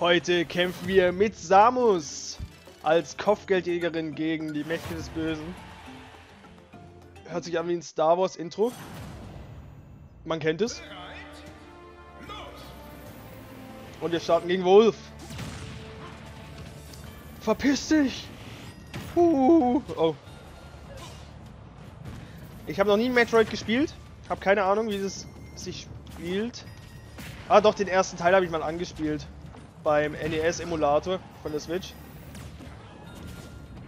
Heute kämpfen wir mit Samus als Kopfgeldjägerin gegen die Mächte des Bösen. Hört sich an wie ein Star Wars Intro. Man kennt es. Und wir starten gegen Wolf. Verpiss dich! Oh. Ich habe noch nie Metroid gespielt. Habe keine Ahnung, wie es sich spielt. Ah doch, den ersten Teil habe ich mal angespielt. Beim NES-Emulator von der Switch.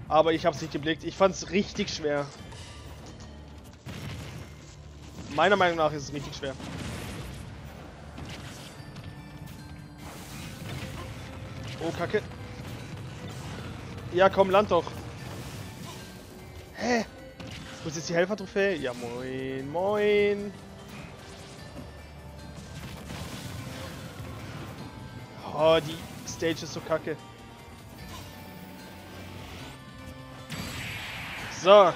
Aber ich habe es nicht geblickt. Ich fand es richtig schwer. Meiner Meinung nach ist es richtig schwer. Oh, Kacke. Ja, komm, land doch. Hä? Wo ist jetzt die Helfertrophäe? Ja, moin, moin. Oh, die Stage ist so kacke. So.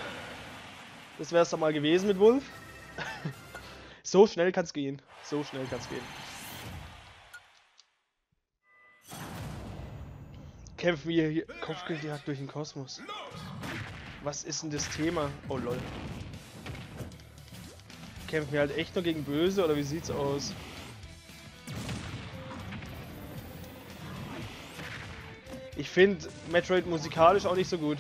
Das wär's doch mal gewesen mit Wolf. So schnell kann's gehen. So schnell kann's gehen. Kämpfen wir hier Kopfgeldjagd durch den Kosmos. Was ist denn das Thema? Oh lol. Kämpfen wir halt echt nur gegen Böse oder wie sieht's aus? Ich finde Metroid musikalisch auch nicht so gut.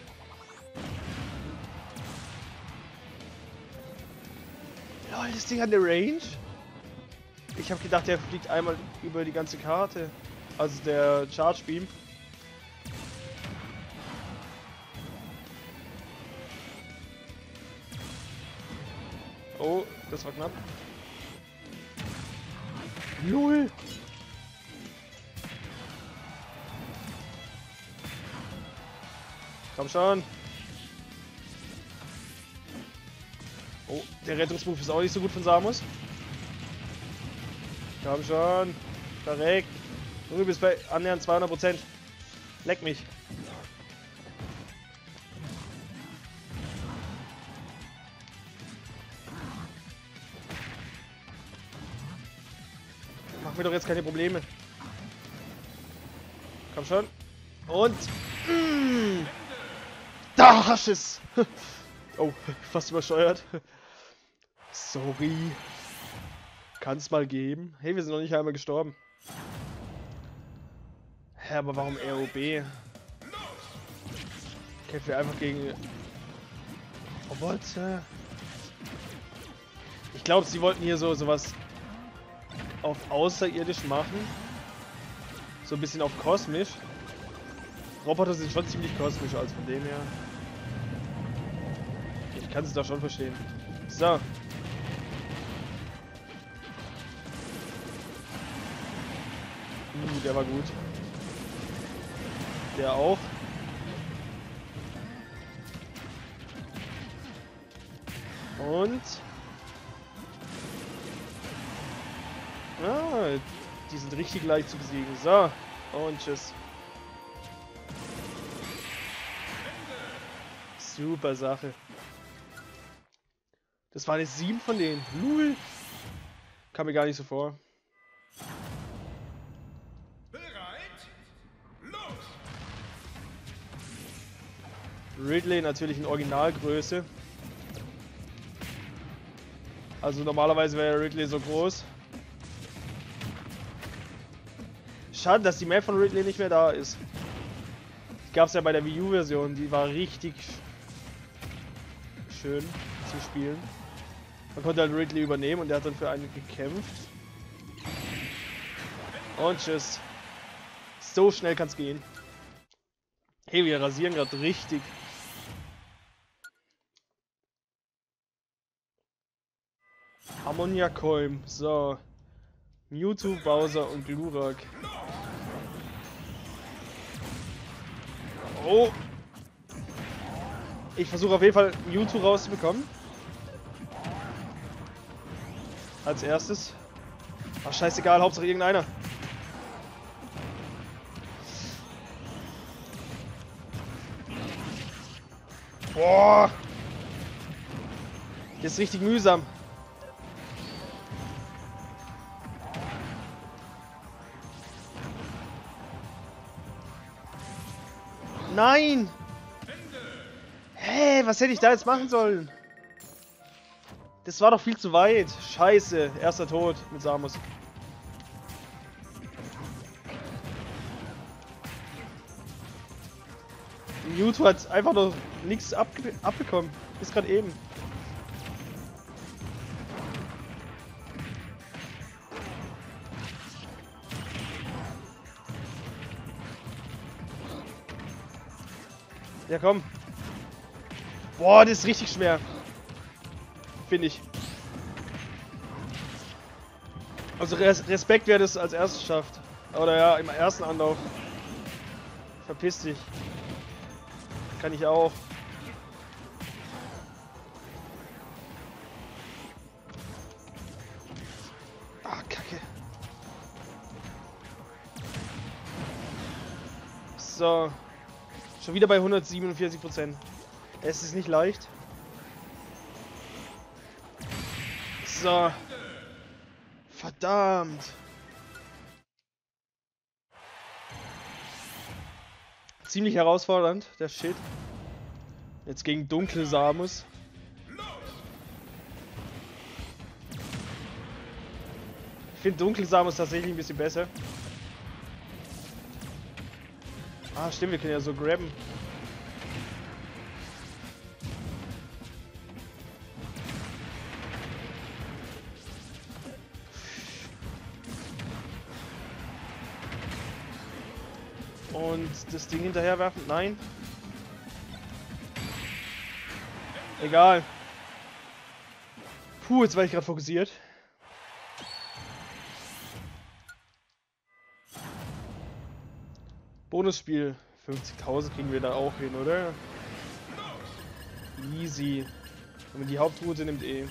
Lol, das Ding hat eine Range? Ich habe gedacht, der fliegt einmal über die ganze Karte. Also der Charge Beam. Oh, das war knapp. Null. Komm schon! Oh, der Rettungsmove ist auch nicht so gut von Samus. Komm schon! Verreckt! Du bist bei annähernd 200%. Leck mich! Mach mir doch jetzt keine Probleme. Komm schon! Und... Da hast du es! Oh, fast übersteuert. Sorry. Kann's mal geben. Hey, wir sind noch nicht einmal gestorben. Hä, aber warum ROB? Kämpfen wir einfach gegen... Roboter. Ich glaube, sie wollten hier sowas auf außerirdisch machen. So ein bisschen auf kosmisch. Roboter sind schon ziemlich kosmisch, also von dem her. Ich kann es doch schon verstehen. So. Der war gut. Der auch. Und. Ah, die sind richtig leicht zu besiegen. So. Und tschüss. Super Sache. Das waren jetzt 7 von denen. Lul. Kam mir gar nicht so vor. Bereit? Los! Ridley natürlich in Originalgröße. Also normalerweise wäre Ridley so groß. Schade, dass die Map von Ridley nicht mehr da ist. Die gab es ja bei der Wii U-Version. Die war richtig schön zu spielen. Man konnte halt Ridley übernehmen und der hat dann für einen gekämpft. Und tschüss. So schnell kann's gehen. Hey, wir rasieren gerade richtig. Ammoniakolm. So. Mewtwo, Bowser und Glurak. Oh. Ich versuche auf jeden Fall Mewtwo rauszubekommen. Als erstes. Ach, scheißegal, Hauptsache irgendeiner. Boah. Das ist richtig mühsam. Nein! Hä, hey, was hätte ich da jetzt machen sollen? Das war doch viel zu weit. Scheiße, erster Tod mit Samus. Mewtwo hat einfach noch nichts abbekommen. Bis gerade eben. Ja, komm. Boah, das ist richtig schwer. Finde ich. Also Respekt, wer das als erstes schafft. Oder ja, im ersten Anlauf. Verpiss dich. Kann ich auch. Ah, Kacke. So. Schon wieder bei 147%. Es ist nicht leicht. So. Verdammt. Ziemlich herausfordernd, der Shit. Jetzt gegen Dunkel Samus. Ich finde Dunkel Samus tatsächlich ein bisschen besser. Ah, stimmt, wir können ja so grabben. Und das Ding hinterher werfen? Nein. Egal. Puh, jetzt war ich gerade fokussiert. Bonusspiel. 50.000 kriegen wir da auch hin, oder? Easy. Wenn man die Hauptroute nimmt, eh.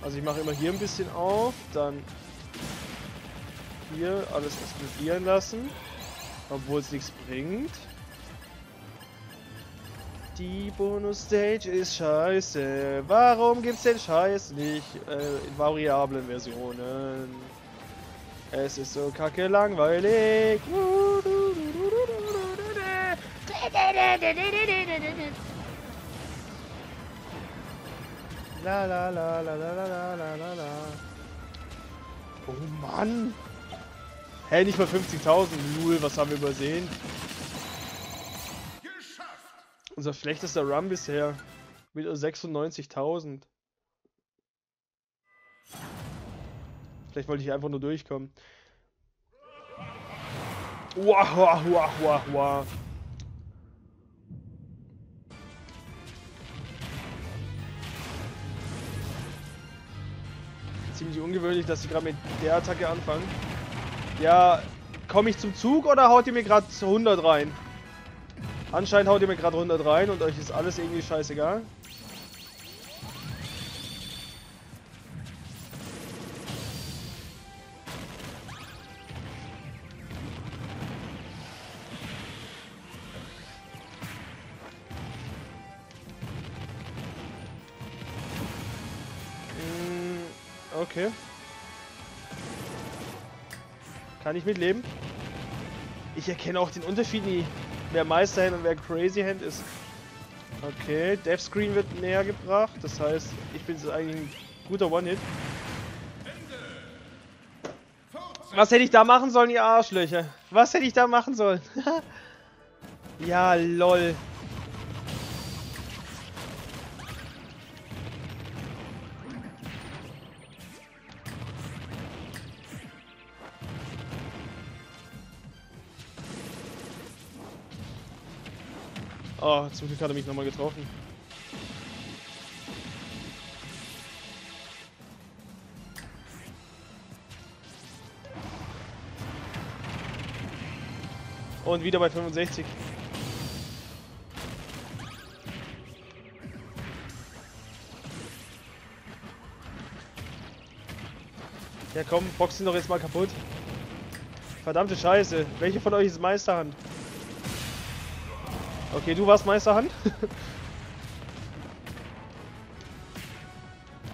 Also ich mache immer hier ein bisschen auf, dann hier alles explodieren lassen, obwohl es nichts bringt. Die Bonus-Stage ist scheiße. Warum gibt's den Scheiß nicht in variablen Versionen? Es ist so kacke langweilig. La la la la la la la la la. Oh Mann! Hey, nicht mal 50.000. Null, was haben wir übersehen? Geschafft. Unser schlechtester Run bisher. Mit 96.000. Vielleicht wollte ich einfach nur durchkommen. Wow, wow, wow, wow, wow. Ziemlich ungewöhnlich, dass sie gerade mit der Attacke anfangen. Ja, komme ich zum Zug oder haut ihr mir gerade 100 rein? Anscheinend haut ihr mir gerade 100 rein und euch ist alles irgendwie scheißegal. Okay. Kann ich mitleben? Ich erkenne auch den Unterschied nie, wer Meisterhand und wer Crazy Hand ist. Okay, Death Screen wird näher gebracht, das heißt, ich bin so eigentlich ein guter One-Hit. Was hätte ich da machen sollen, ihr Arschlöcher? Was hätte ich da machen sollen? Ja, lol. Oh, zum Glück hat er mich nochmal getroffen. Und wieder bei 65. Ja komm, box ihn doch jetzt mal kaputt. Verdammte Scheiße. Welche von euch ist Meisterhand? Okay, du warst Meisterhand.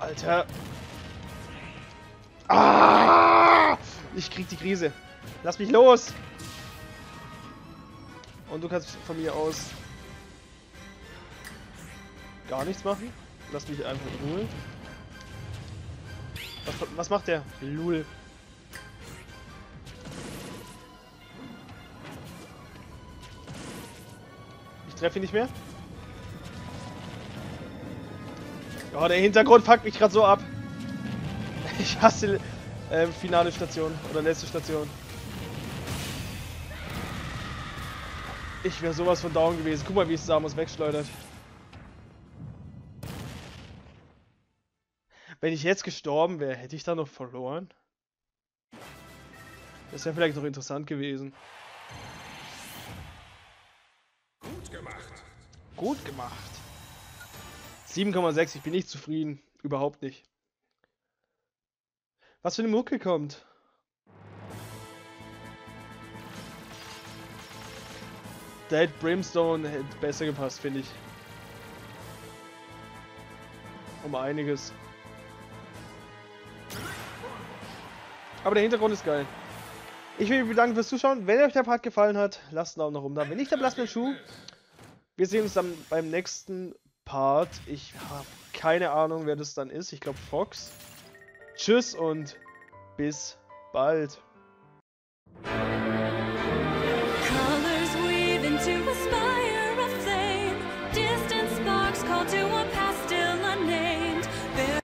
Alter. Ah! Ich krieg die Krise. Lass mich los! Und du kannst von mir aus gar nichts machen. Lass mich einfach in Ruhe. Was macht der? Lul. Ich treffe ihn nicht mehr. Oh, der Hintergrund fuckt mich gerade so ab. Ich hasse finale Station oder letzte Station. Ich wäre sowas von down gewesen. Guck mal, wie es Samus wegschleudert. Wenn ich jetzt gestorben wäre, hätte ich da noch verloren? Das wäre vielleicht noch interessant gewesen. Gut gemacht. Gut gemacht. 7,6, ich bin nicht zufrieden. Überhaupt nicht. Was für eine Mucke kommt? Dead Brimstone hätte besser gepasst, finde ich. Um einiges. Aber der Hintergrund ist geil. Ich will mich bedanken fürs Zuschauen. Wenn euch der Part gefallen hat, lasst einen Daumen nach oben da. Wenn nicht, dann lasst mir einen Schuh. Wir sehen uns dann beim nächsten Part. Ich habe keine Ahnung, wer das dann ist. Ich glaube Fox. Tschüss und bis bald.